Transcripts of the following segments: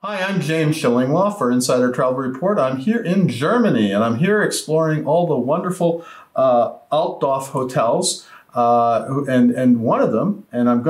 Hi, I'm James Shillinglaw for Insider Travel Report. I'm here in Germany, and I'm here exploring all the wonderful Althoff hotels, and one of them, and I'm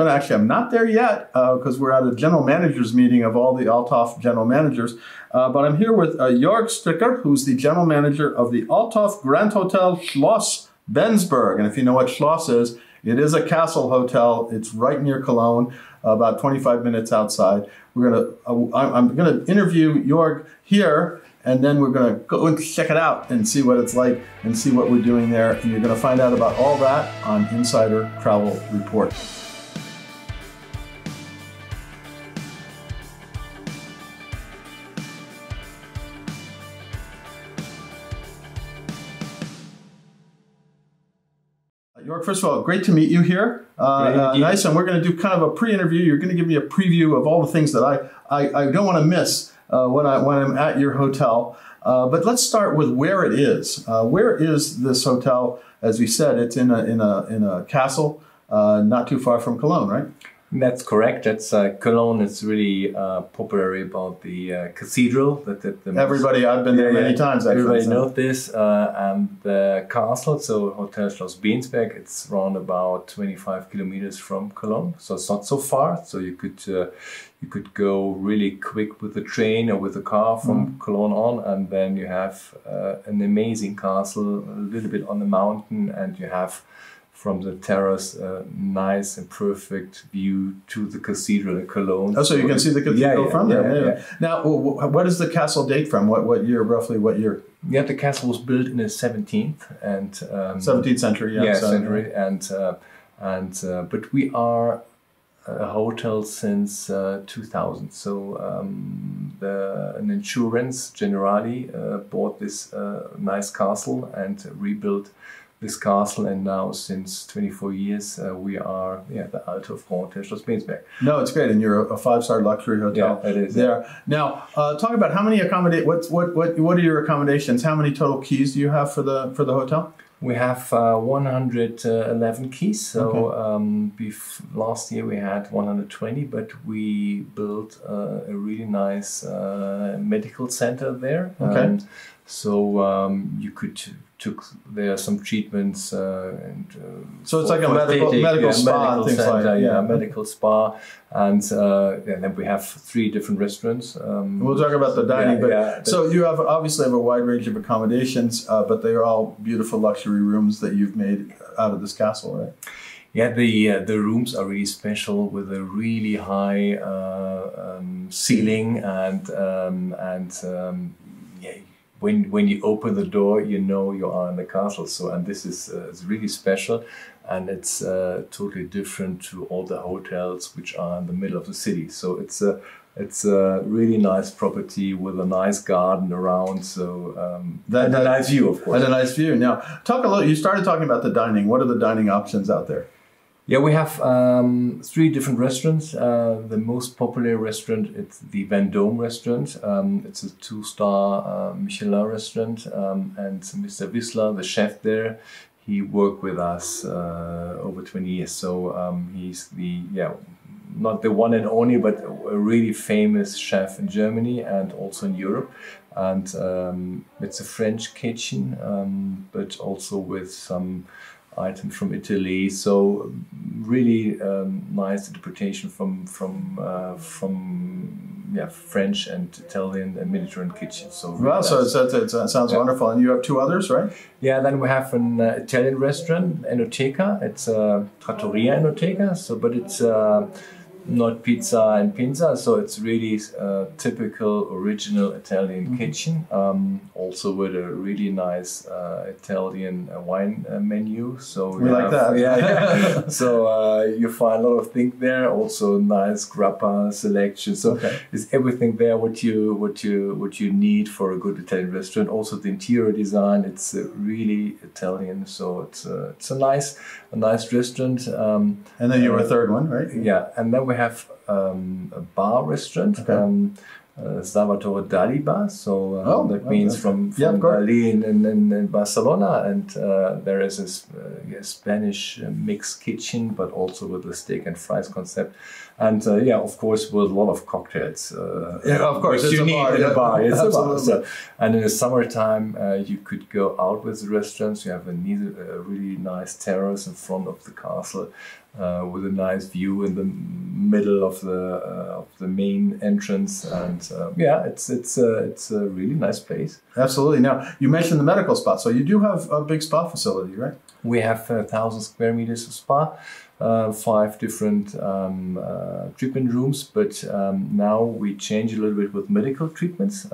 not there yet because we're at a general managers meeting of all the Althoff general managers, but I'm here with Jörg Stricker, who's the general manager of the Althoff Grandhotel Schloss Bensberg. And if you know what Schloss is, it is a castle hotel. It's right near Cologne, about 25 minutes outside. We're gonna, I'm gonna interview Jörg here, and then we're gonna go and check it out and see what it's like and see what we're doing there. And you're gonna find out about all that on Insider Travel Report. Jörg, first of all, great to meet you here. Nice, and we're going to do kind of a pre-interview. You're going to give me a preview of all the things that I don't want to miss when I'm at your hotel. But let's start with where it is. Where is this hotel? As we said, it's in a castle, not too far from Cologne, right? That's correct. That's Cologne is really popular about the cathedral. Everybody, I've been there many times. Everybody knows this, and the castle. So Hotel Schloss Bensberg. It's around about 25 kilometers from Cologne, so it's not so far. So you could go really quick with the train or with the car from Cologne on, and then you have an amazing castle, a little bit on the mountain, and you have, from the terrace, a nice and perfect view to the cathedral in Cologne. Oh, so you can see the cathedral from there. Now, what does the castle date from? What year, roughly, what year? Yeah, the castle was built in the 17th and... 17th century, yeah. Yeah, century. But we are a hotel since 2000. So an insurance, Generali, bought this nice castle and rebuilt this castle, and now since 24 years we are the Althoff Grandhotel Schloss Bensberg. No, it's great, and you're a five-star luxury hotel. Yeah, it is there. Yeah. Now, talk about how many what are your accommodations? How many total keys do you have for the hotel? We have 111 keys. So last year we had 120, but we built a really nice medical center there. Okay. You could took there some treatments so it's like a medical spa, things like that. Yeah, medical spa, and then we have 3 different restaurants. We'll talk about the dining, but so you have obviously have a wide range of accommodations, but they are all beautiful luxury rooms that you've made out of this castle, right? Yeah, the rooms are really special with a really high ceiling, and When you open the door, you know you are in the castle. So, and this is it's really special, and it's totally different to all the hotels which are in the middle of the city. So it's a really nice property with a nice garden around. So and a nice view, of course. And a nice view. Now, talk a little. You started talking about the dining. What are the dining options out there? Yeah, we have 3 different restaurants. The most popular restaurant is the Vendôme restaurant. It's a 2-star Michelin restaurant, and Mr. Wissler, the chef there, he worked with us over 20 years. So he's the not the one and only, but a really famous chef in Germany and also in Europe. And it's a French kitchen, but also with some items from Italy, so really nice interpretation from French and Italian and Mediterranean kitchen. So really it sounds wonderful. And you have 2 others, right? Yeah, then we have an Italian restaurant, Enoteca. It's a trattoria Enoteca, so but it's not pizza and pinza, so it's really typical original Italian kitchen, also with a really nice Italian wine menu. So we like that. Yeah. So you find a lot of things there. Also nice grappa selection. So it's everything there what you need for a good Italian restaurant. Also the interior design, it's really Italian. So it's a nice restaurant. And then you were a 3rd one, right? Yeah, and then we have a bar restaurant, Salvatore Dali Bar, so that means from Dali in Barcelona, and there is this Spanish mixed kitchen, but also with the steak and fries concept, and of course with a lot of cocktails. Of course, you need in a bar. It's a bar. So, and in the summertime, you could go out with the restaurants. You have a really nice terrace in front of the castle. With a nice view in the middle of the main entrance, and it's a really nice place. Absolutely. Now you mentioned the medical spa, so you do have a big spa facility, right? We have 1,000 square meters of spa, 5 different treatment rooms, but now we change a little bit with medical treatments.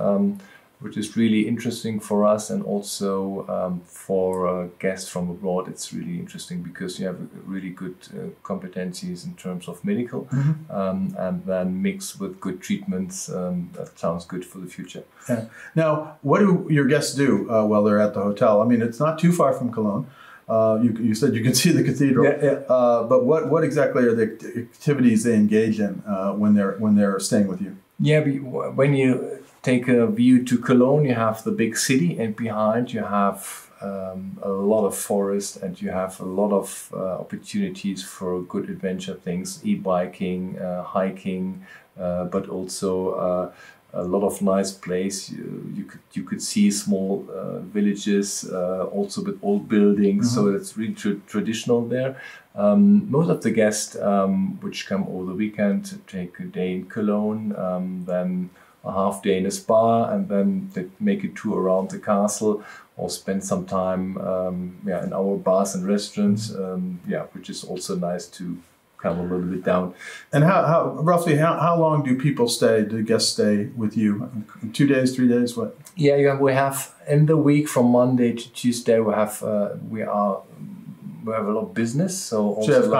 Which is really interesting for us, and also for guests from abroad. It's really interesting because you have really good competencies in terms of medical, mm-hmm. And then mixed with good treatments. That sounds good for the future. Yeah. Now, what do your guests do while they're at the hotel? I mean, it's not too far from Cologne. You said you can see the cathedral, but what exactly are the activities they engage in when they're staying with you? Yeah, when you take a view to Cologne, you have the big city, and behind you have a lot of forest, and you have a lot of opportunities for good adventure things, e-biking, hiking, but also a lot of nice place. You could see small villages, also with old buildings, mm-hmm. so it's really traditional there. Most of the guests which come over the weekend take a day in Cologne, then a half day in a spa, and then they make a tour around the castle or spend some time in our bars and restaurants, which is also nice to come a little bit down. And roughly how long do people stay? Do guests stay with you? 2 days, 3 days, what? Yeah, we have in the week from Monday to Tuesday we have a lot of business, so also have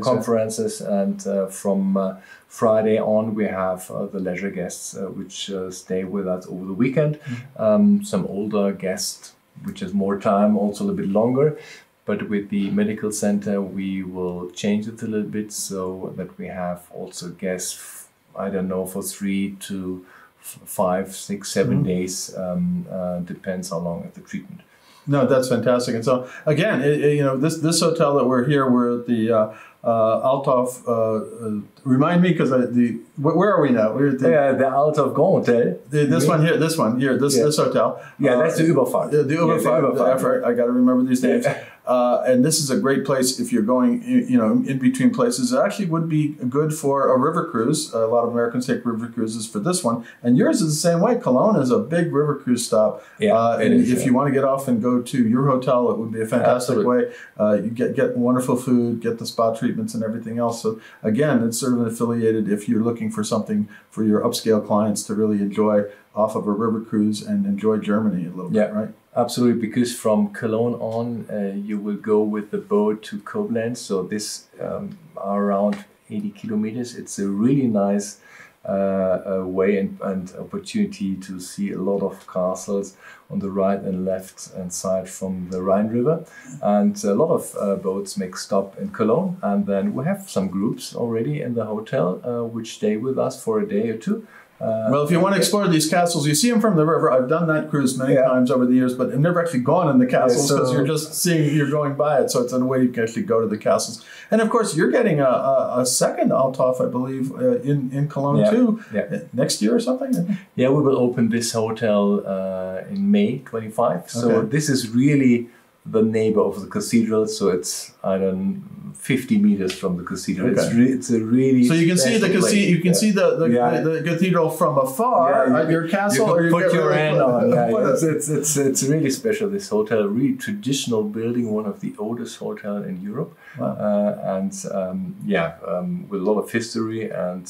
conferences, and from Friday on we have the leisure guests which stay with us over the weekend. Mm-hmm. Some older guests, which is more time, also a little bit longer. But with the medical center, we will change it a little bit so that we have also guests, I don't know, for 3 to 5, 6, 7 mm-hmm. days, depends how long of the treatment. No, that's fantastic. And so again, this hotel that we're here, we're at the Althoff. Remind me, because where are we now? We're at the Althoff Grandhotel. This hotel. Yeah, that's the Überfahrt. The Überfahrt. I got to remember these names. Yeah. And this is a great place if you're going, in between places. It actually would be good for a river cruise. A lot of Americans take river cruises for this one, and yours is the same way. Cologne is a big river cruise stop. Yeah, and if you want to get off and go to your hotel, it would be a fantastic way. You get wonderful food, get the spa treatments and everything else. So again, it's sort of an affiliated if you're looking for something for your upscale clients to really enjoy off of a river cruise and enjoy Germany a little bit, right? Absolutely, because from Cologne on, you will go with the boat to Koblenz. So this are around 80 kilometers. It's a really nice way and opportunity to see a lot of castles on the right and left hand side from the Rhine River. And a lot of boats make stop in Cologne. And then we have some groups already in the hotel which stay with us for a day or two. Well, if you want to explore these castles, you see them from the river. I've done that cruise many times over the years, but I've never actually gone in the castles because you're just seeing, you're going by it. So it's a way you can actually go to the castles. And of course, you're getting a second Althoff, I believe, in Cologne too, next year or something? Yeah, we will open this hotel in May 25. So this is really the neighbor of the cathedral, so it's 50 meters from the cathedral. It's a really so you can see the cathedral. You can see the cathedral from afar. Yeah, your castle, you put your hand on. It's really special. This hotel, really traditional building, one of the oldest hotel in Europe, with a lot of history, and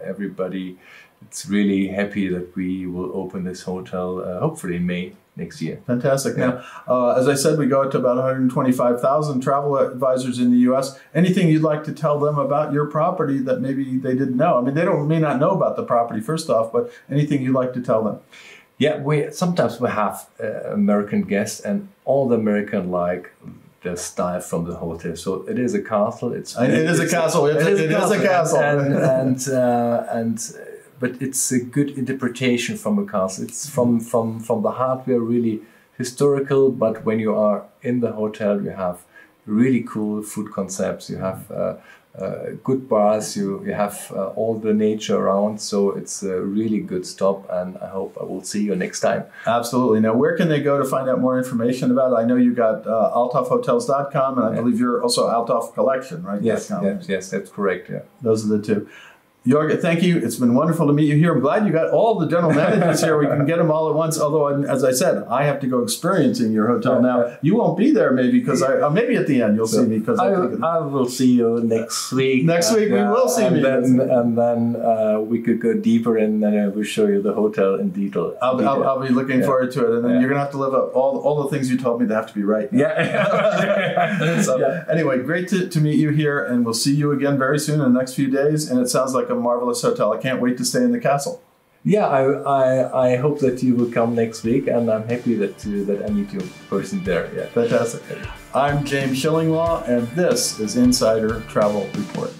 everybody. It's really happy that we will open this hotel hopefully in May next year. Fantastic. Yeah. Now, as I said, we go to about 125,000 travel advisors in the U.S. Anything you'd like to tell them about your property that maybe they didn't know? I mean, they may not know about the property first off, but anything you'd like to tell them? Yeah, sometimes we have American guests, and all the American their style from the hotel. So it is a castle. It is a castle. It is a castle. And but it's a good interpretation from a castle. It's from the hardware, really historical, but when you are in the hotel, you have really cool food concepts, you have good bars, you have all the nature around, so it's a really good stop, and I hope I will see you next time. Absolutely. Now, where can they go to find out more information about it? I know you got althoffhotels.com, and I believe you're also Althoff Collection, right? Yes, yes, that's correct. Yeah, those are the two. Jörg, thank you. It's been wonderful to meet you here. I'm glad you got all the general managers here. We can get them all at once. Although, as I said, I have to go experiencing your hotel now. You won't be there, maybe, because maybe at the end you'll see me. Because I will see you next week. Next week we will see me. And then we could go deeper, and then I will show you the hotel in detail. I'll be looking forward to it. And then you're going to have to live up all the things you told me. They have to be right. Now. Yeah. Anyway, great to meet you here, and we'll see you again very soon in the next few days. And it sounds like a marvelous hotel. I can't wait to stay in the castle. Yeah, I hope that you will come next week, and I'm happy that I meet you in person there. Yeah, fantastic. I'm James Shillinglaw, and this is Insider Travel Report.